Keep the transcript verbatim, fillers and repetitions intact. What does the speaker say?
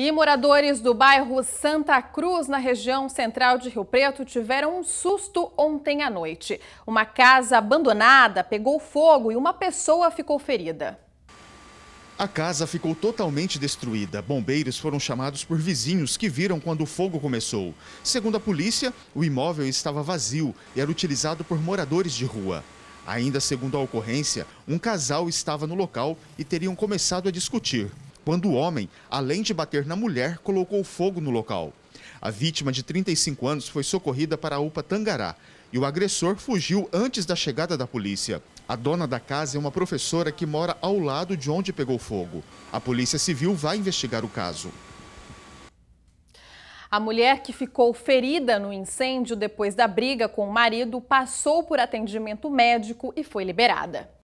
E moradores do bairro Santa Cruz, na região central de Rio Preto, tiveram um susto ontem à noite. Uma casa abandonada pegou fogo e uma pessoa ficou ferida. A casa ficou totalmente destruída. Bombeiros foram chamados por vizinhos que viram quando o fogo começou. Segundo a polícia, o imóvel estava vazio e era utilizado por moradores de rua. Ainda segundo a ocorrência, um casal estava no local e teriam começado a discutir, quando o homem, além de bater na mulher, colocou fogo no local. A vítima, de trinta e cinco anos, foi socorrida para a UPA Tangará e o agressor fugiu antes da chegada da polícia. A dona da casa é uma professora que mora ao lado de onde pegou fogo. A Polícia Civil vai investigar o caso. A mulher que ficou ferida no incêndio depois da briga com o marido passou por atendimento médico e foi liberada.